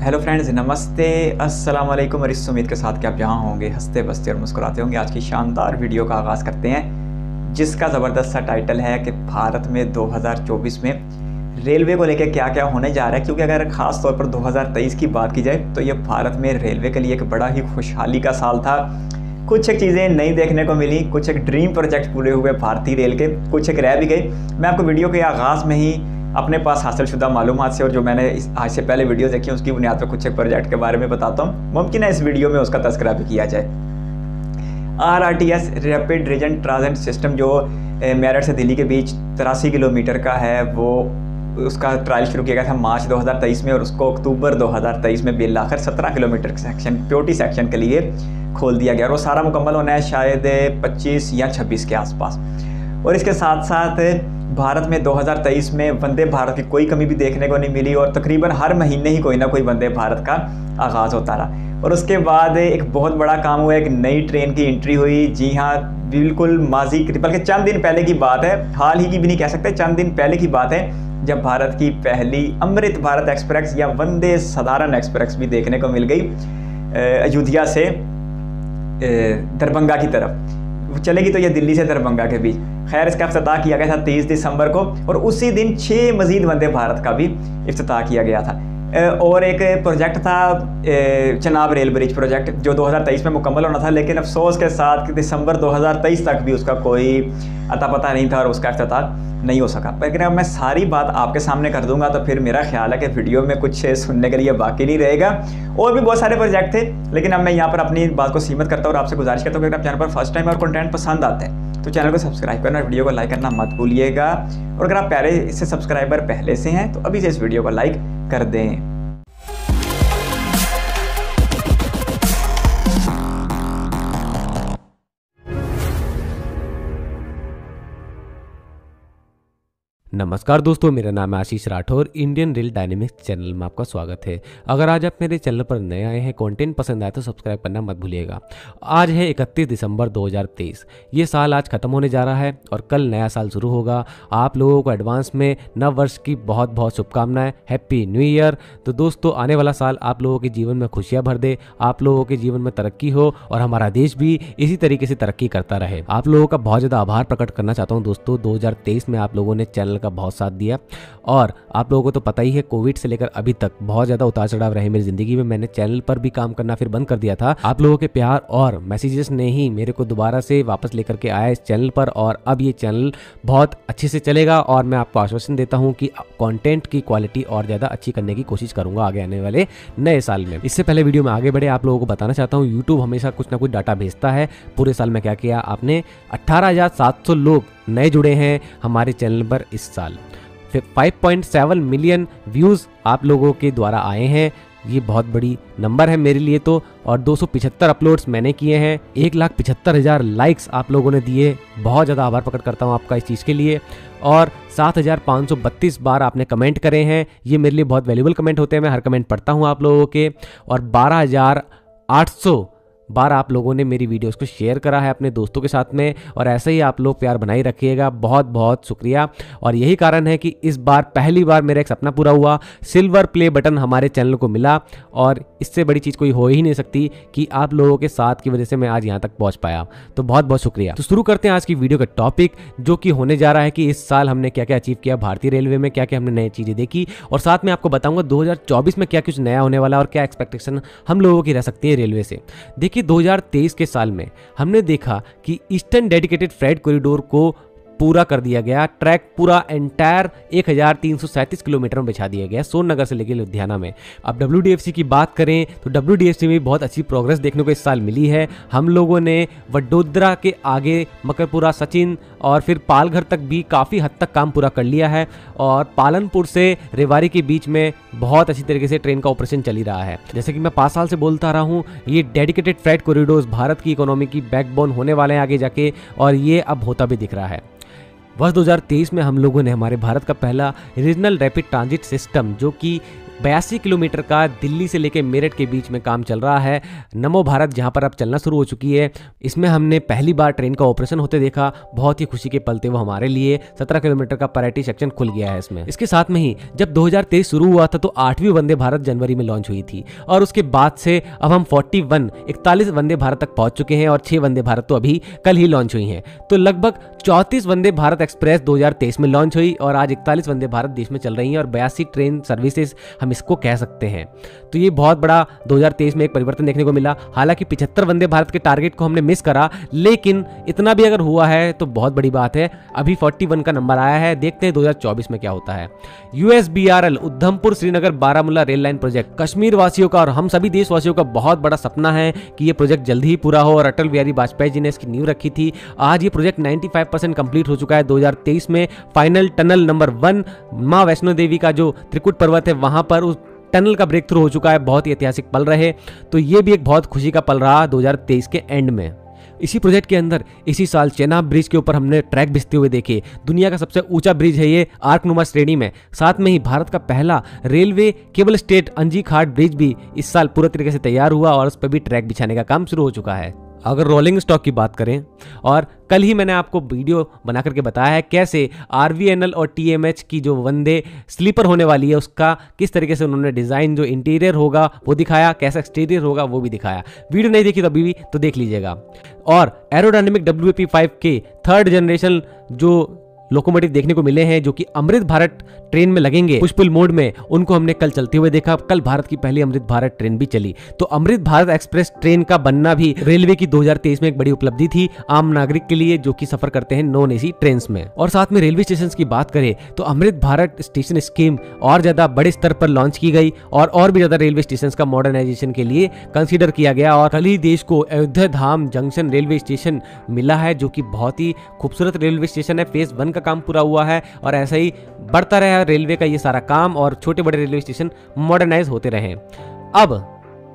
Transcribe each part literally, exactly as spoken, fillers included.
Hello friends, नमस्ते, अस्सलाम वालेकुम। और इस उम्मीद के साथ कि आप यहाँ होंगे हंसते बसते और मुस्कुराते होंगे। आज की शानदार वीडियो का आगाज़ करते हैं जिसका ज़बरदस्त सा टाइटल है कि भारत में दो हज़ार चौबीस में रेलवे को लेकर क्या क्या होने जा रहा है। क्योंकि अगर ख़ास तौर पर दो हज़ार तेईस की बात की जाए तो ये भारत में रेलवे के लिए एक बड़ा ही खुशहाली का साल था। कुछ एक चीज़ें नई देखने को मिली, कुछ एक ड्रीम प्रोजेक्ट पूरे हुए भारतीय रेल के, कुछ एक रह भी गई। मैं आपको वीडियो के आगाज़ में ही अपने पास हासिलशुदा मालूमात से और जो मैंने इस आज से पहले वीडियोस देखी उसकी बुनियाद पर कुछ एक प्रोजेक्ट के बारे में बताता हूँ। मुमकिन है इस वीडियो में उसका तस्करा भी किया जाए। RRTS rapid region transit system जो मेरठ से दिल्ली के बीच तिरासी किलोमीटर का है, वो उसका ट्रायल शुरू किया गया था मार्च दो हज़ार तेईस में और उसको अक्टूबर दो हज़ार तेईस में बिल आकर सत्रह किलोमीटर सेक्शन प्योटी सेक्शन के लिए खोल दिया गया और वो सारा मुकम्मल होना है शायद पच्चीस या छब्बीस के आसपास। और इसके साथ साथ भारत में दो हज़ार तेईस में वंदे भारत की कोई कमी भी देखने को नहीं मिली और तकरीबन हर महीने ही कोई ना कोई वंदे भारत का आगाज़ होता रहा। और उसके बाद एक बहुत बड़ा काम हुआ, एक नई ट्रेन की एंट्री हुई। जी हाँ, बिल्कुल माजी बल्कि चंद दिन पहले की बात है, हाल ही की भी नहीं कह सकते, चंद दिन पहले की बात है जब भारत की पहली अमृत भारत एक्सप्रेस या वंदे साधारण एक्सप्रेस भी देखने को मिल गई अयोध्या से दरभंगा की तरफ चलेगी, तो यह दिल्ली से दरभंगा के बीच। खैर, इसका इफ्तिताह किया गया था तीस दिसंबर को और उसी दिन छः मजीद वंदे भारत का भी इफ्तिताह किया गया था। और एक प्रोजेक्ट था चनाब रेल ब्रिज प्रोजेक्ट जो दो हज़ार तेईस में मुकम्मल होना था, लेकिन अफसोस के साथ कि दिसंबर दो हज़ार तेईस तक भी उसका कोई अता पता नहीं था और उसका इफ्तिताह नहीं हो सका। लेकिन अब मैं सारी बात आपके सामने कर दूंगा तो फिर मेरा ख्याल है कि वीडियो में कुछ सुनने के लिए बाकी नहीं रहेगा। और भी बहुत सारे प्रोजेक्ट थे, लेकिन अब मैं यहाँ पर अपनी बात को सीमित करता हूँ और आपसे गुजारिश करता हूँ कि आप चैनल पर फर्स्ट टाइम और कंटेंट पसंद आता है तो चैनल को सब्सक्राइब करना, वीडियो को लाइक करना मत भूलिएगा। और अगर आप पहले इससे सब्सक्राइबर पहले से हैं तो अभी से इस वीडियो को लाइक कर दें। नमस्कार दोस्तों, मेरा नाम है Ashish Rathore. Indian rail dynamics channel में आपका स्वागत है। अगर आज आप मेरे चैनल पर नए आए हैं, कंटेंट पसंद आए तो सब्सक्राइब करना मत भूलिएगा। आज है इकतीस दिसंबर दो हज़ार तेईस। ये साल आज ख़त्म होने जा रहा है और कल नया साल शुरू होगा। आप लोगों को एडवांस में नव वर्ष की बहुत बहुत शुभकामनाएँ, हैप्पी न्यू ईयर। तो दोस्तों, आने वाला साल आप लोगों के जीवन में खुशियाँ भर दे, आप लोगों के जीवन में तरक्की हो और हमारा देश भी इसी तरीके से तरक्की करता रहे। आप लोगों का बहुत ज़्यादा आभार प्रकट करना चाहता हूँ दोस्तों। दो हज़ार तेईस में आप लोगों ने चैनल का बहुत साथ दिया और आप लोगों को तो पता ही है, कोविड से लेकर अभी तक बहुत ज़्यादा उतार चढ़ाव रहे मेरी ज़िंदगी में। मैंने चैनल पर भी काम करना फिर बंद कर दिया था। आप लोगों के प्यार और मैसेजेस ने ही मेरे को दोबारा से वापस लेकर के आया इस चैनल पर और अब ये चैनल बहुत अच्छे से चलेगा। और मैं आपको आश्वासन देता हूँ कि कॉन्टेंट की क्वालिटी और ज़्यादा अच्छी करने की कोशिश करूँगा आगे आने वाले नए साल में। इससे पहले वीडियो में आगे बढ़े, आप लोगों को बताना चाहता हूँ यूट्यूब हमेशा कुछ ना कुछ डाटा भेजता है। पूरे साल में क्या किया आपने, अट्ठारह हज़ार सात सौ लोग नए जुड़े हैं हमारे चैनल पर इस साल। फिर पाँच पॉइंट सात मिलियन व्यूज़ आप लोगों के द्वारा आए हैं, ये बहुत बड़ी नंबर है मेरे लिए तो। और दो सौ पिछहत्तर अपलोड्स मैंने किए हैं, एक लाख पिछहत्तर हज़ार लाइक्स आप लोगों ने दिए, बहुत ज़्यादा आभार प्रकट करता हूँ आपका इस चीज़ के लिए। और सात हज़ार पाँच सौ बत्तीस बार आपने कमेंट करे हैं, ये मेरे लिए बहुत वैल्यूबल कमेंट होते हैं, मैं हर कमेंट पढ़ता हूँ आप लोगों के। और बारह हज़ार आठ सौ बार आप लोगों ने मेरी वीडियोस को शेयर करा है अपने दोस्तों के साथ में। और ऐसे ही आप लोग प्यार बनाए रखिएगा, बहुत बहुत शुक्रिया। और यही कारण है कि इस बार पहली बार मेरा एक सपना पूरा हुआ, सिल्वर प्ले बटन हमारे चैनल को मिला। और इससे बड़ी चीज़ कोई हो ही नहीं सकती कि आप लोगों के साथ की वजह से मैं आज यहाँ तक पहुँच पाया, तो बहुत बहुत शुक्रिया। तो शुरू करते हैं आज की वीडियो का टॉपिक जो कि होने जा रहा है कि इस साल हमने क्या क्या अचीव किया भारतीय रेलवे में, क्या क्या हमने नई चीज़ें देखी और साथ में आपको बताऊँगा दो हज़ार चौबीस में क्या कुछ नया होने वाला और क्या एक्सपेक्टेशन हम लोगों की रह सकती है रेलवे से। देखिए, दो हज़ार तेईस के साल में हमने देखा कि ईस्टर्न डेडिकेटेड फ्रेट कॉरिडोर को पूरा कर दिया गया। ट्रैक पूरा एंटायर एक हज़ार तीन सौ सैंतीस किलोमीटर में बिछा दिया गया, सोननगर से लेकर लुधियाना में। अब डब्ल्यू डी एफ सी की बात करें तो डब्ल्यू डी एफ सी में बहुत अच्छी प्रोग्रेस देखने को इस साल मिली है। हम लोगों ने वडोदरा के आगे मकरपुरा, सचिन और फिर पालघर तक भी काफ़ी हद तक काम पूरा कर लिया है। और पालनपुर से रेवाड़ी के बीच में बहुत अच्छी तरीके से ट्रेन का ऑपरेशन चली रहा है। जैसे कि मैं पाँच साल से बोलता रहा हूँ, ये डेडिकेटेड फ्रेट कॉरिडोर भारत की इकोनॉमी की बैकबोन होने वाले हैं आगे जाके, और ये अब होता भी दिख रहा है। वर्ष दो हज़ार तेईस में हम लोगों ने हमारे भारत का पहला रीजनल रैपिड ट्रांजिट सिस्टम जो कि बयासी किलोमीटर का दिल्ली से लेकर मेरठ के बीच में काम चल रहा है नमो भारत, जहां पर अब चलना शुरू हो चुकी है। इसमें हमने पहली बार ट्रेन का ऑपरेशन होते देखा, बहुत ही खुशी के पल थे वो हमारे लिए। सत्रह किलोमीटर का पर्यटक सेक्शन खुल गया है इसमें। इसके साथ में ही जब दो हज़ार तेईस शुरू हुआ था तो आठवीं वंदे भारत जनवरी में लॉन्च हुई थी, और उसके बाद से अब हम इकतालीस वंदे भारत तक पहुंच चुके हैं, और छह वंदे भारत तो अभी कल ही लॉन्च हुई हैं। तो लगभग चौंतीस वंदे भारत एक्सप्रेस दो हज़ार तेईस में लॉन्च हुई, और आज इकतालीस वंदे भारत देश में चल रही हैं, और बयासी ट्रेन सर्विसेज हम इसको कह सकते हैं। तो ये बहुत बड़ा दो हज़ार तेईस में एक परिवर्तन देखने को मिला। हालांकि पचहत्तर वंदे भारत के टारगेट को हमने मिस करा, लेकिन इतना भी अगर हुआ है तो बहुत बड़ी बात है। अभी इकतालीस का नंबर आया है, देखते हैं दो हज़ार चौबीस में क्या होता है। USBRL Udhampur श्रीनगर-बारामुला rail line project Kashmir वासियों का और हम सभी देशवासियों का बहुत बड़ा सपना है कि ये प्रोजेक्ट जल्द ही पूरा हो, और अटल बिहारी वाजपेयी जी ने इसकी नींव रखी थी। आज ये प्रोजेक्ट पचानवे परसेंट कंप्लीट हो चुका है। दो हज़ार तेईस में फाइनल टनल नंबर वन, मां वैष्णो देवी का जो त्रिकुट पर्वत है वहां पर उस टनल का ब्रेक थ्रू हो चुका है। बहुत ही ऐतिहासिक पल रहे, तो ये भी एक बहुत खुशी का पल रहा दो हज़ार तेईस के एंड में। इसी प्रोजेक्ट के अंदर इसी साल चनाब ब्रिज के ऊपर हमने ट्रैक बिछते हुए देखे। दुनिया का सबसे ऊंचा ब्रिज है ये, आर्कनुमा श्रेणी में। साथ में ही भारत का पहला रेलवे केबल स्टेट अंजी खाट ब्रिज भी इस साल पूरा तरीके से तैयार हुआ, और उस पर भी ट्रैक बिछाने का काम शुरू हो चुका है। अगर रोलिंग स्टॉक की बात करें, और कल ही मैंने आपको वीडियो बना करके बताया है कैसे आरवीएनएल और टीएमएच की जो वंदे स्लीपर होने वाली है उसका किस तरीके से उन्होंने डिज़ाइन, जो इंटीरियर होगा वो दिखाया, कैसा एक्सटीरियर होगा वो भी दिखाया। वीडियो नहीं देखी तो अभी भी तो देख लीजिएगा। और एरोडायनेमिक डब्ल्यूपी फाइव के थर्ड जनरेशन जो लोकोमोटिव देखने को मिले हैं, जो कि अमृत भारत ट्रेन में लगेंगे पुशपुल मोड में, उनको हमने कल चलते हुए देखा। कल भारत की पहली अमृत भारत ट्रेन भी चली। तो अमृत भारत एक्सप्रेस ट्रेन का बनना भी रेलवे की दो हज़ार तेईस में एक बड़ी उपलब्धि थी आम नागरिक के लिए, जो कि सफर करते हैं नॉन एसी ट्रेन में। और साथ में रेलवे स्टेशन की बात करें तो अमृत भारत स्टेशन स्कीम और ज्यादा बड़े स्तर पर लॉन्च की गई, और, और भी ज्यादा रेलवे स्टेशन का मॉडर्नाइजेशन के लिए कंसिडर किया गया। और कल ही देश को Ayodhya Dham junction railway station मिला है, जो कि बहुत ही खूबसूरत रेलवे स्टेशन है। फेज वन का काम पूरा हुआ है, और ऐसा ही बढ़ता रहा रेलवे का ये सारा काम, और छोटे बड़े रेलवे स्टेशन मॉडर्नाइज होते रहे। अब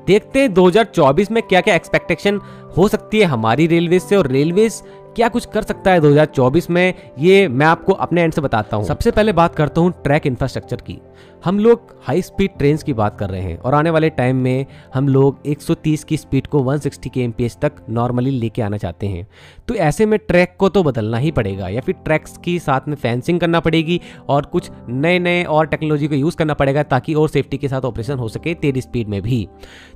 देखते हैं दो हज़ार चौबीस में क्या क्या एक्सपेक्टेशन हो सकती है हमारी रेलवे से, और रेलवे क्या कुछ कर सकता है दो हज़ार चौबीस में, ये मैं आपको अपने एंड से बताता हूँ। सबसे पहले बात करता हूँ ट्रैक इंफ्रास्ट्रक्चर की। हम लोग हाई स्पीड ट्रेन्स की बात कर रहे हैं, और आने वाले टाइम में हम लोग एक सौ तीस की स्पीड को एक सौ साठ के एमपीएच तक नॉर्मली लेके आना चाहते हैं। तो ऐसे में ट्रैक को तो बदलना ही पड़ेगा, या फिर ट्रैक्स की साथ में फेंसिंग करना पड़ेगी, और कुछ नए नए और टेक्नोलॉजी को यूज़ करना पड़ेगा ताकि और सेफ्टी के साथ ऑपरेशन हो सके तेज़ स्पीड में भी।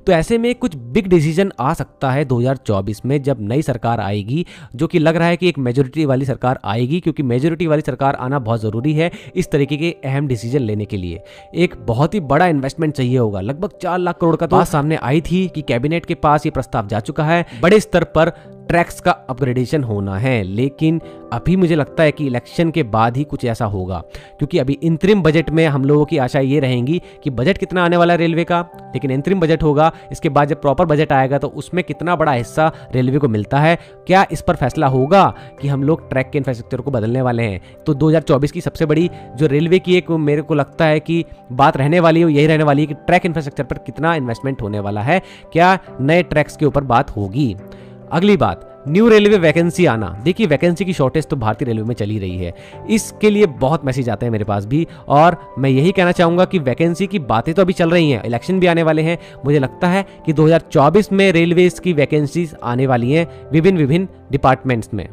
तो ऐसे में कुछ बिग डिसीजन आ सकता है दो हज़ार चौबीस में जब नई सरकार आएगी, जो कि लग रहा है कि एक मेजोरिटी वाली सरकार आएगी, क्योंकि मेजोरिटी वाली सरकार आना बहुत ज़रूरी है इस तरीके के अहम डिसीजन लेने के लिए। एक बहुत ही बड़ा इन्वेस्टमेंट चाहिए होगा, लगभग चार लाख करोड़ का बात सामने आई थी कि कैबिनेट के पास ये प्रस्ताव जा चुका है। बड़े स्तर पर ट्रैक्स का अपग्रेडेशन होना है, लेकिन अभी मुझे लगता है कि इलेक्शन के बाद ही कुछ ऐसा होगा, क्योंकि अभी इंतरिम बजट में हम लोगों की आशा ये रहेंगी कि बजट कितना आने वाला है रेलवे का, लेकिन इंतरिम बजट होगा। इसके बाद जब प्रॉपर बजट आएगा तो उसमें कितना बड़ा हिस्सा रेलवे को मिलता है, क्या इस पर फैसला होगा कि हम लोग ट्रैक के इंफ्रास्ट्रक्चर को बदलने वाले हैं। तो दो हज़ार चौबीस की सबसे बड़ी जो रेलवे की एक मेरे को लगता है कि बात रहने वाली है, यही रहने वाली है कि ट्रैक इंफ्रास्ट्रक्चर पर कितना इन्वेस्टमेंट होने वाला है, क्या नए ट्रैक्स के ऊपर बात होगी। अगली बात, न्यू रेलवे वैकेंसी आना। देखिए, वैकेंसी की शॉर्टेज तो भारतीय रेलवे में चली रही है, इसके लिए बहुत मैसेज आते हैं मेरे पास भी, और मैं यही कहना चाहूँगा कि वैकेंसी की बातें तो अभी चल रही हैं, इलेक्शन भी आने वाले हैं। मुझे लगता है कि दो हज़ार चौबीस में रेलवेज की वैकेंसीज आने वाली हैं विभिन्न विभिन्न डिपार्टमेंट्स में।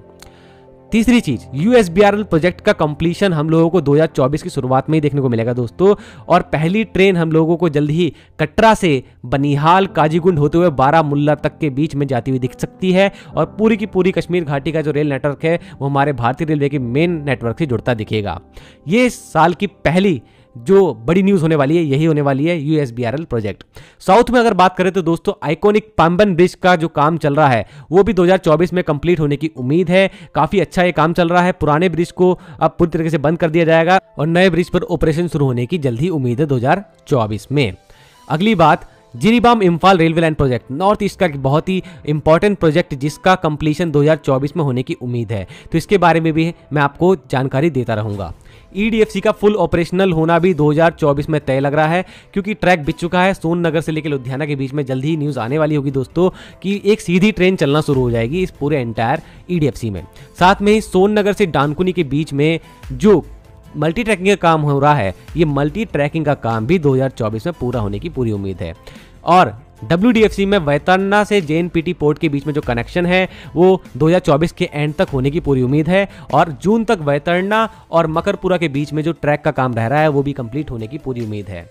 तीसरी चीज़, यूएसबीआरएल प्रोजेक्ट का कंप्लीशन हम लोगों को दो हज़ार चौबीस की शुरुआत में ही देखने को मिलेगा दोस्तों, और पहली ट्रेन हम लोगों को जल्द ही कटरा से बनिहाल काजीगुंड होते हुए बारामुल्ला तक के बीच में जाती हुई दिख सकती है, और पूरी की पूरी कश्मीर घाटी का जो रेल नेटवर्क है वो हमारे भारतीय रेलवे के मेन नेटवर्क से जुड़ता दिखेगा। ये साल की पहली जो बड़ी न्यूज़ होने वाली है यही होने वाली है, यूएसबीआरएल प्रोजेक्ट। साउथ में अगर बात करें तो दोस्तों आइकॉनिक पाम्बन ब्रिज का जो काम चल रहा है वो भी दो हज़ार चौबीस में कंप्लीट होने की उम्मीद है। काफ़ी अच्छा ये काम चल रहा है। पुराने ब्रिज को अब पूरी तरीके से बंद कर दिया जाएगा और नए ब्रिज पर ऑपरेशन शुरू होने की जल्द ही उम्मीद है दो हज़ार चौबीस में। अगली बात, Jiribam Imphal railway line project, north east का एक बहुत ही इंपॉर्टेंट प्रोजेक्ट जिसका कंप्लीशन दो हज़ार चौबीस में होने की उम्मीद है, तो इसके बारे में भी मैं आपको जानकारी देता रहूँगा। ईडीएफसी का फुल ऑपरेशनल होना भी दो हज़ार चौबीस में तय लग रहा है, क्योंकि ट्रैक बिछ चुका है। सोननगर से लेकर लुधियाना के बीच में जल्द ही न्यूज़ आने वाली होगी दोस्तों कि एक सीधी ट्रेन चलना शुरू हो जाएगी इस पूरे एंटायर ईडीएफसी में। साथ में ही सोननगर से डानकुनी के बीच में जो मल्टी ट्रैकिंग का काम हो रहा है, ये मल्टी ट्रैकिंग का काम भी दो हज़ार चौबीस में पूरा होने की पूरी उम्मीद है। और डब्ल्यू डी एफ सी में वैतरना से J N P T port के बीच में जो कनेक्शन है वो दो हज़ार चौबीस के एंड तक होने की पूरी उम्मीद है और जून तक वैतरना और मकरपुरा के बीच में जो ट्रैक का काम रह रहा है वो भी कंप्लीट होने की पूरी उम्मीद है।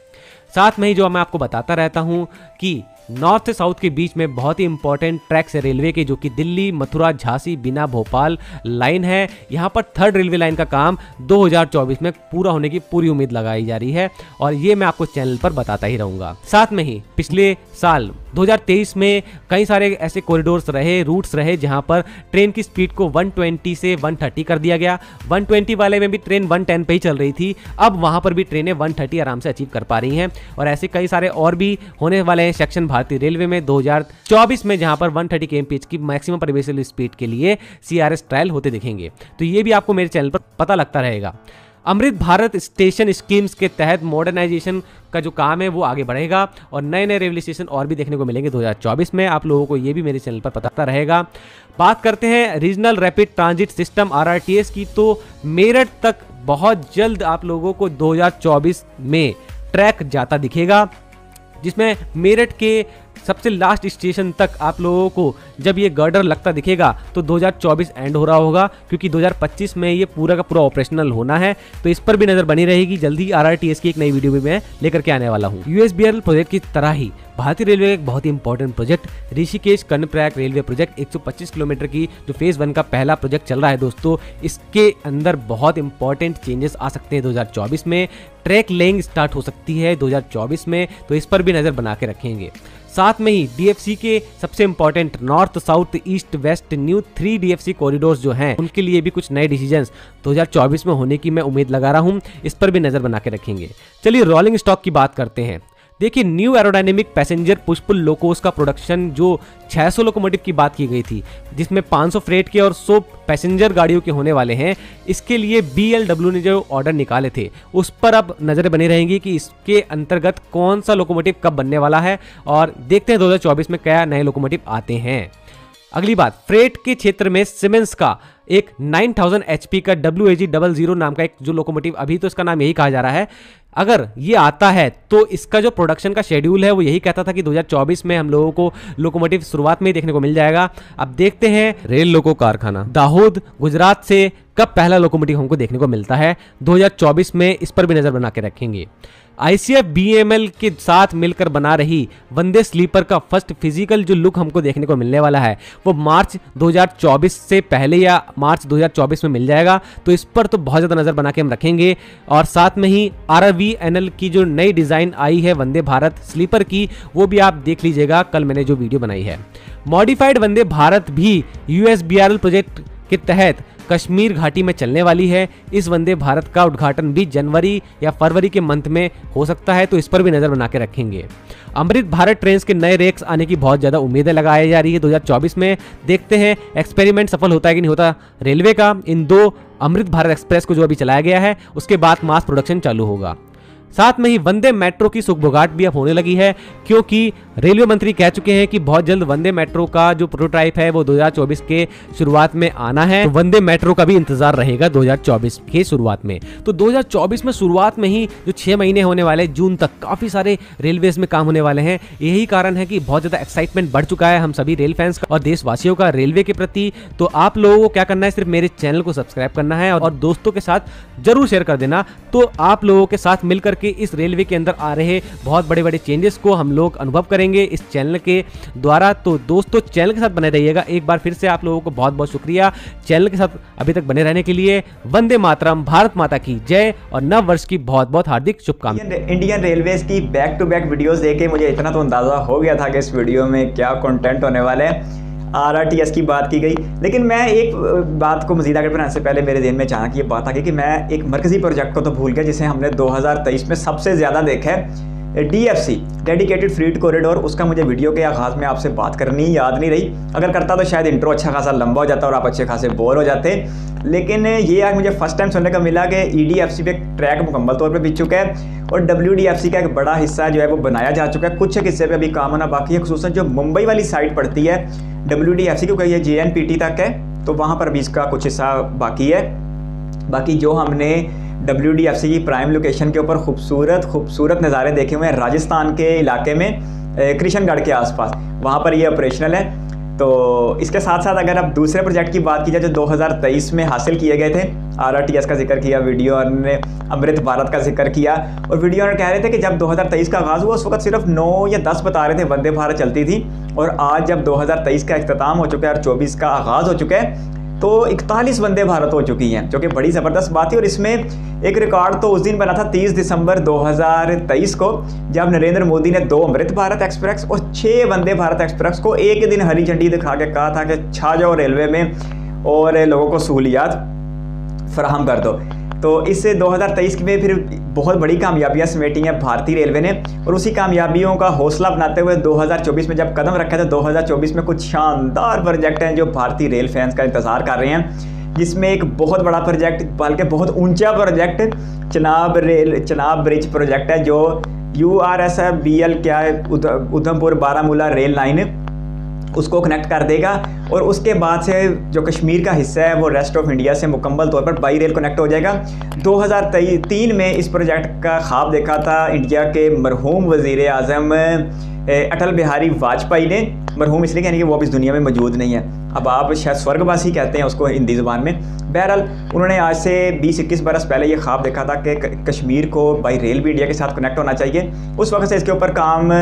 साथ में ही जो मैं आपको बताता रहता हूँ कि नॉर्थ से साउथ के बीच में बहुत ही इंपॉर्टेंट ट्रैक्स है रेलवे के, जो कि दिल्ली मथुरा झांसी बिना भोपाल लाइन है। यहाँ पर थर्ड रेलवे लाइन का काम दो हज़ार चौबीस में पूरा होने की पूरी उम्मीद लगाई जा रही है और ये मैं आपको चैनल पर बताता ही रहूँगा। साथ में ही पिछले साल दो हज़ार तेईस में कई सारे ऐसे कॉरिडोर्स रहे, रूट्स रहे जहाँ पर ट्रेन की स्पीड को एक सौ बीस से एक सौ तीस कर दिया गया। एक सौ बीस वाले में भी ट्रेन एक सौ दस पे ही चल रही थी, अब वहाँ पर भी ट्रेनें एक सौ तीस आराम से अचीव कर पा रही हैं। और ऐसे कई सारे और भी होने वाले हैं सेक्शन भारतीय रेलवे में दो हज़ार चौबीस में, जहाँ पर एक सौ तीस के एम पी एच की मैक्सिमम परमिसिबल स्पीड के लिए सी आर एस ट्रायल होते दिखेंगे। तो ये भी आपको मेरे चैनल पर पता लगता रहेगा। अमृत भारत स्टेशन स्कीम्स के तहत मॉडर्नाइजेशन का जो काम है वो आगे बढ़ेगा और नए नए रेलवे स्टेशन और भी देखने को मिलेंगे दो हज़ार चौबीस में। आप लोगों को ये भी मेरे चैनल पर पता रहेगा। बात करते हैं regional rapid transit system R R T S की, तो मेरठ तक बहुत जल्द आप लोगों को दो हज़ार चौबीस में ट्रैक जाता दिखेगा, जिसमें मेरठ के सबसे लास्ट स्टेशन तक आप लोगों को जब ये गर्डर लगता दिखेगा तो दो हज़ार चौबीस एंड हो रहा होगा, क्योंकि दो हज़ार पच्चीस में ये पूरा का पूरा ऑपरेशनल होना है। तो इस पर भी नज़र बनी रहेगी। जल्दी आर आर टी एस की एक नई वीडियो भी मैं लेकर के आने वाला हूँ। U S B R L project की तरह ही भारतीय रेलवे का एक बहुत ही important project Rishikesh Karnaprayag railway project एक सौ पच्चीस किलोमीटर की जो फेज़ वन का पहला प्रोजेक्ट चल रहा है दोस्तों, इसके अंदर बहुत इंपॉर्टेंट चेंजेस आ सकते हैं दो हज़ार चौबीस में। ट्रैक लेइंग स्टार्ट हो सकती है दो हज़ार चौबीस में, तो इस पर भी नज़र बना के रखेंगे। साथ में ही डी एफ सी के सबसे important north south east west new three D F C corridors जो हैं उनके लिए भी कुछ नए डिसीजंस दो हज़ार चौबीस में होने की मैं उम्मीद लगा रहा हूं, इस पर भी नज़र बना के रखेंगे। चलिए रोलिंग स्टॉक की बात करते हैं। देखिए new aerodynamic passenger push pull locos का प्रोडक्शन जो छह सौ लोकोमोटिव की बात की गई थी, जिसमें पाँच सौ फ्रेट के और सौ पैसेंजर गाड़ियों के होने वाले हैं, इसके लिए बी एल डब्ल्यू ने जो ऑर्डर निकाले थे उस पर अब नज़रें बनी रहेंगी कि इसके अंतर्गत कौन सा लोकोमोटिव कब बनने वाला है और देखते हैं दो हज़ार चौबीस में क्या नए लोकोमोटिव आते हैं। अगली बात, फ्रेट के क्षेत्र में सीमेंस का एक नौ हज़ार एच पी का W A G zero zero नाम का एक जो लोकोमोटिव, अभी तो इसका नाम यही कहा जा रहा है, अगर ये आता है तो इसका जो प्रोडक्शन का शेड्यूल है वो यही कहता था कि दो हज़ार चौबीस में हम लोगों को लोकोमोटिव शुरुआत में ही देखने को मिल जाएगा। अब देखते हैं रेल लोको कारखाना दाहोद गुजरात से कब पहला लोकोमोटिव हमको देखने को मिलता है दो हज़ार चौबीस में, इस पर भी नज़र बना के रखेंगे। I C F B M L के साथ मिलकर बना रही वंदे स्लीपर का फर्स्ट फिजिकल जो लुक हमको देखने को मिलने वाला है वो मार्च दो हज़ार चौबीस से पहले या मार्च दो हज़ार चौबीस में मिल जाएगा, तो इस पर तो बहुत ज़्यादा नज़र बना के हम रखेंगे। और साथ में ही आर वी एन एल की जो नई डिज़ाइन आई है वंदे भारत स्लीपर की, वो भी आप देख लीजिएगा, कल मैंने जो वीडियो बनाई है। मॉडिफाइड वंदे भारत भी U S B R L project के तहत कश्मीर घाटी में चलने वाली है। इस वंदे भारत का उद्घाटन भी जनवरी या फरवरी के मंथ में हो सकता है, तो इस पर भी नज़र बना के रखेंगे। अमृत भारत ट्रेन के नए रेक्स आने की बहुत ज़्यादा उम्मीदें लगाई जा रही है दो हज़ार चौबीस में। देखते हैं एक्सपेरिमेंट सफल होता है कि नहीं होता रेलवे का। इन दो अमृत भारत एक्सप्रेस को जो अभी चलाया गया है उसके बाद मास प्रोडक्शन चालू होगा। साथ में ही वंदे मेट्रो की सुखबुगाहट भी अब होने लगी है, क्योंकि रेलवे मंत्री कह चुके हैं कि बहुत जल्द वंदे मेट्रो का जो प्रोटोटाइप है वो दो हज़ार चौबीस के शुरुआत में आना है। तो वंदे मेट्रो का भी इंतजार रहेगा दो हज़ार चौबीस के शुरुआत में। तो दो हज़ार चौबीस में शुरुआत में ही जो छः महीने होने वाले जून तक काफ़ी सारे रेलवेज में काम होने वाले हैं। यही कारण है कि बहुत ज़्यादा एक्साइटमेंट बढ़ चुका है हम सभी रेल फैंस और देशवासियों का रेलवे के प्रति। तो आप लोगों को क्या करना है, सिर्फ मेरे चैनल को सब्सक्राइब करना है और दोस्तों के साथ जरूर शेयर कर देना, तो आप लोगों के साथ मिलकर कि इस रेलवे के अंदर आ रहे बहुत बड़े बड़े चेंजेस को हम लोग अनुभव करेंगे इस चैनल के द्वारा। तो दोस्तों चैनल के साथ बने रहिएगा। एक बार फिर से आप लोगों को बहुत बहुत शुक्रिया चैनल के साथ अभी तक बने रहने के लिए। वंदे मातरम, भारत माता की जय और नव वर्ष की बहुत बहुत हार्दिक शुभकामनाएं। इंडियन रेलवेज की बैक टू बैक वीडियोस देखे मुझे इतना तो अंदाजा हो गया था कि इस वीडियो में क्या कंटेंट होने वाला है। आर आर टी एस की बात की गई, लेकिन मैं एक बात को मजीद आगे बनाने से पहले मेरे दिन में अचानक ये बात आ गई कि मैं एक मरकजी प्रोजेक्ट को तो भूल गया जिसे हमने दो हज़ार तेईस में सबसे ज़्यादा देखा है, D F C dedicated freight corridor. उसका मुझे वीडियो के आगाज़ में आपसे बात करनी याद नहीं रही, अगर करता तो शायद इंट्रो अच्छा खासा लंबा हो जाता और आप अच्छे खासे बोर हो जाते। लेकिन ये आज मुझे फर्स्ट टाइम सुनने का मिला कि ई डी एफ सी पे ट्रैक मुकम्मल तौर पे बिछ चुका है और डब्ल्यू डी एफ सी का एक बड़ा हिस्सा जो है वो बनाया जा चुका है। कुछ एक हिस्से पे अभी काम होना बाकी है, खुसूसन जो मुंबई वाली साइड पड़ती है डब्ल्यू डी एफ सी, क्योंकि ये जे एन पी टी तक है तो वहाँ पर भी इसका कुछ हिस्सा बाकी है। बाकी जो हमने डब्ल्यू डी एफ सी की प्राइम लोकेशन के ऊपर खूबसूरत खूबसूरत नज़ारे देखे हुए हैं राजस्थान के इलाके में किशनगढ़ के आसपास, वहाँ पर ये ऑपरेशनल है। तो इसके साथ साथ अगर आप दूसरे प्रोजेक्ट की बात की जाए जो दो हज़ार तेईस में हासिल किए गए थे, आरआरटीएस का जिक्र किया, वीडियो ने अमृत भारत का जिक्र किया, और वीडियो ने कह रहे थे कि जब दो हज़ार तेईस का आगाज़ हुआ उस वक्त सिर्फ नौ या दस बता रहे थे वंदे भारत चलती थी, और आज जब दो हज़ार तेईस का अख्ताम हो चुका है और चौबीस का आगाज़ हो चुका है तो इकतालीस वंदे भारत हो चुकी हैं, जो कि बड़ी ज़बरदस्त बात थी। और इसमें एक रिकॉर्ड तो उस दिन बना था तीस दिसंबर दो हज़ार तेईस को, जब नरेंद्र मोदी ने दो अमृत भारत एक्सप्रेस और छः वंदे भारत एक्सप्रेस को एक ही दिन हरी झंडी दिखा के कहा था कि छा जाओ रेलवे में और लोगों को सहूलियात फराहम कर दो। तो इस दो हज़ार तेईस में फिर बहुत बड़ी कामयाबियां समेटी हैं भारतीय रेलवे ने, और उसी कामयाबियों का हौसला बनाते हुए दो हज़ार चौबीस में जब कदम रखा था, दो हज़ार चौबीस में कुछ शानदार प्रोजेक्ट हैं जो भारतीय रेल फैंस का इंतज़ार कर रहे हैं, जिसमें एक बहुत बड़ा प्रोजेक्ट बल्कि बहुत ऊंचा project Chenab rail Chenab bridge project है, जो you R S B L क्या है उधमपुर-श्रीनगर-बारामुला रेल लाइन उसको कनेक्ट कर देगा, और उसके बाद से जो कश्मीर का हिस्सा है वो रेस्ट ऑफ इंडिया से मुकम्मल तौर पर बाई रेल कनेक्ट हो जाएगा। दो हज़ार तीन में इस प्रोजेक्ट का ख्वाब देखा था इंडिया के मरहूम वज़ीरे आज़म अटल बिहारी वाजपेयी ने, मरहूम इसलिए कहने कि वो अब इस दुनिया में मौजूद नहीं है, अब आप शायद स्वर्गवासी कहते हैं उसको हिंदी ज़ुबान में। बहरहाल उन्होंने आज से बीस इक्कीस बरस पहले ये ख्वाब देखा था कि कश्मीर को बाई रेल भी इंडिया के साथ कनेक्ट होना चाहिए। उस वक्त से इसके ऊपर काम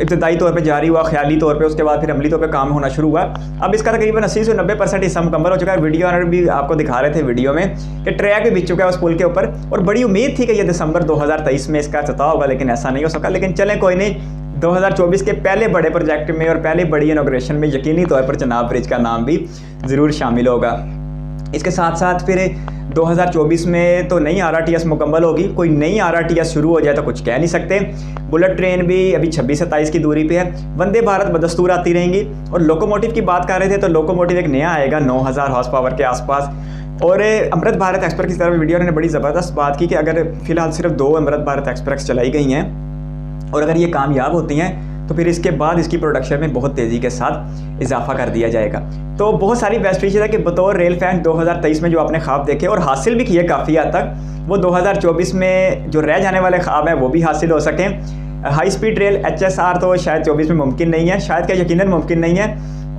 इब्तदाई तौर पे जारी हुआ, ख्याली तौर पे, उसके बाद फिर अमली तौर पे काम होना शुरू हुआ। अब इसका तकरीबन अस्सी से नब्बे परसेंट हिस्सा मुकम्मल हो चुका है। वीडियो ऑनर भी आपको दिखा रहे थे वीडियो में कि ट्रैक भी बिछ चुका है उस पुल के ऊपर, और बड़ी उम्मीद थी कि ये दिसंबर दो हज़ार तेईस में इसका अफ्ताह होगा, लेकिन ऐसा नहीं हो सका। लेकिन चलें कोई नहीं, दो हज़ार चौबीस के पहले बड़े प्रोजेक्ट में और पहले बड़ी इनॉग्रेशन में यकीनी तौर पर चनाब ब्रिज का नाम भी ज़रूर शामिल होगा। इसके साथ साथ फिर दो हज़ार चौबीस में तो नई आरआरटीएस मुकम्मल होगी, कोई नई आरआरटीएस शुरू हो जाए तो कुछ कह नहीं सकते। बुलेट ट्रेन भी अभी छब्बीस सत्ताईस की दूरी पे है, वंदे भारत बदस्तूर आती रहेंगी। और लोकोमोटिव की बात कर रहे थे तो लोकोमोटिव एक नया आएगा नौ हज़ार हॉर्स पावर के आसपास। और अमृत भारत एक्सप्रेस की तरफ वीडियो ने बड़ी ज़बरदस्त बात की कि अगर फ़िलहाल सिर्फ दो अमृत भारत एक्सप्रेस चलाई गई हैं और अगर ये कामयाब होती हैं तो फिर इसके बाद इसकी प्रोडक्शन में बहुत तेज़ी के साथ इजाफा कर दिया जाएगा। तो बहुत सारी बेस्ट विशेज़ है कि बतौर रेल फैन दो हज़ार तेईस में जो आपने ख्वाब देखे और हासिल भी किए काफ़ी हद तक, वो दो हज़ार चौबीस में जो रह जाने वाले ख्वाब हैं वो भी हासिल हो सकें। High speed rail H S R तो शायद चौबीस में मुमकिन नहीं है, शायद क्या यकीनन मुमकिन नहीं है,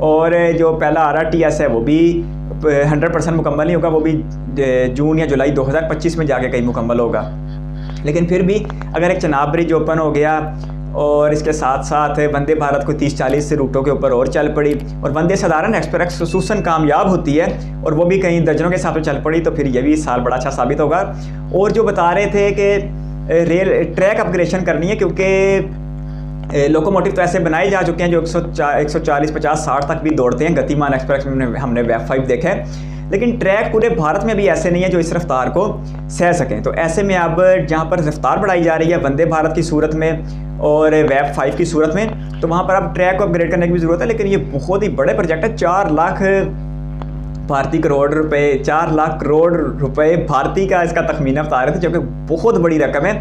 और जो पहला आरआरटीएस है वो भी हंड्रेड परसेंट मुकम्मल नहीं होगा, वो भी जून या जुलाई दो हज़ार पच्चीस में जाके कहीं मुकम्मल होगा। लेकिन फिर भी अगर एक चनाब ब्रिज ओपन हो गया और इसके साथ साथ वंदे भारत को तीस चालीस रूटों के ऊपर और चल पड़ी, और वंदे साधारण एक्सप्रेस खसूसन कामयाब होती है और वो भी कहीं दर्जनों के हिसाब से चल पड़ी, तो फिर ये भी इस साल बड़ा अच्छा साबित होगा। और जो बता रहे थे कि रेल ट्रैक अपग्रेडेशन करनी है, क्योंकि लोकोमोटिव तो ऐसे बनाए जा चुके हैं जो एक सौ चालीस पचास साठ तक भी दौड़ते हैं, गतिमान एक्सप्रेस में हमने वेब फाइव देखा है, लेकिन ट्रैक पूरे भारत में भी ऐसे नहीं है जो इस रफ्तार को सह सकें। तो ऐसे में अब जहाँ पर रफ्तार बढ़ाई जा रही है वंदे भारत की सूरत में और वेब फाइव की सूरत में, तो वहाँ पर अब ट्रैक को अपग्रेड करने की भी ज़रूरत है। लेकिन ये बहुत ही बड़े प्रोजेक्ट है, चार लाख भारतीय करोड़ रुपए चार लाख करोड़ रुपए भारतीय का इसका तखमीना बता रहे थे, जो कि बहुत बड़ी रकम है,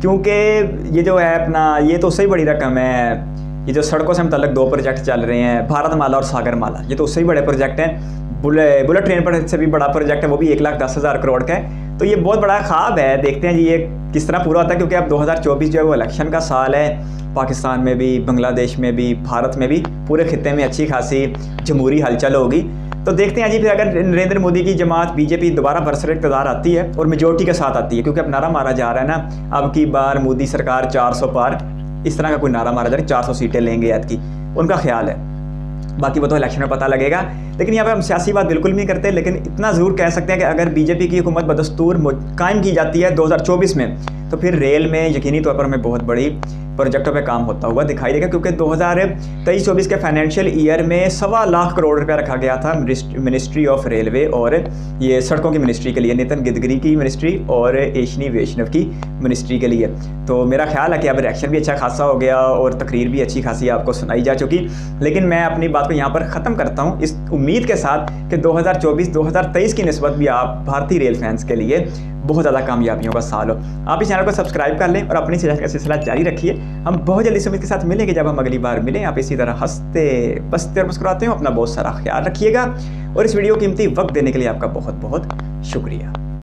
क्योंकि ये जो है अपना ये तो उससे ही बड़ी रकम है। ये जो सड़कों से मुतल्लिक़ दो प्रोजेक्ट चल रहे हैं, भारत माला और सागर माला, ये तो उससे ही बड़े प्रोजेक्ट हैं। बुलेट बुलेट ट्रेन पर से भी बड़ा प्रोजेक्ट है, वो भी एक लाख दस हज़ार करोड़ का है। तो ये बहुत बड़ा ख्वाब है, देखते हैं जी ये किस तरह पूरा होता है, क्योंकि अब दो हज़ार चौबीस जो है वो इलेक्शन का साल है। पाकिस्तान में भी, बांग्लादेश में भी, भारत में भी, पूरे खित्ते में अच्छी खासी जमहूरी हलचल होगी। तो देखते हैं जी फिर अगर नरेंद्र मोदी की जमात बीजेपी दोबारा बरसर इक़्तिदार आती है और मेजोरिटी के साथ आती है, क्योंकि अब नारा मारा जा रहा है ना अब की बार मोदी सरकार चार सौ पार, इस तरह का कोई नारा मारा जा रहा है, चार सौ सीटें लेंगे ऐत की, उनका ख्याल है, बाकी वो तो इलेक्शन में पता लगेगा। लेकिन यहाँ पे हम सियासी बात बिल्कुल नहीं करते, लेकिन इतना ज़रूर कह सकते हैं कि अगर बीजेपी की हुकूमत बदस्तूर कायम की जाती है दो हज़ार चौबीस में, तो फिर रेल में यकीनी तौर पर हमें बहुत बड़ी प्रोजेक्टों पे काम होता हुआ दिखाई देगा, क्योंकि दो हज़ार तेईस चौबीस के फाइनेंशियल ईयर में सवा लाख करोड़ रुपया रखा गया था मिनिस्ट्री ऑफ रेलवे और ये सड़कों की मिनिस्ट्री के लिए, नितिन गडकरी की मिनिस्ट्री और आशीष वैष्णव की मिनिस्ट्री के लिए। तो मेरा ख्याल है कि अब रिएक्शन भी अच्छा खासा हो गया और तकरीर भी अच्छी खासी आपको सुनाई जा चुकी, लेकिन मैं अपनी बात को यहाँ पर ख़त्म करता हूँ इस उम्मीद के साथ कि दो हज़ार चौबीस दो हज़ार तेईस की निस्बत भी आप भारतीय रेल फैंस के लिए बहुत ज़्यादा कामयाबियों का साल हो। आप इस चैनल को सब्सक्राइब कर लें और अपनी सजेशन का सिलसिला जारी रखिए। हम बहुत जल्दी उम्मीद के साथ मिलेंगे, जब हम अगली बार मिलें आप इसी तरह हंसते बसते और मुस्कुराते हो। अपना बहुत सारा ख्याल रखिएगा और इस वीडियो कीमती वक्त देने के लिए आपका बहुत बहुत शुक्रिया।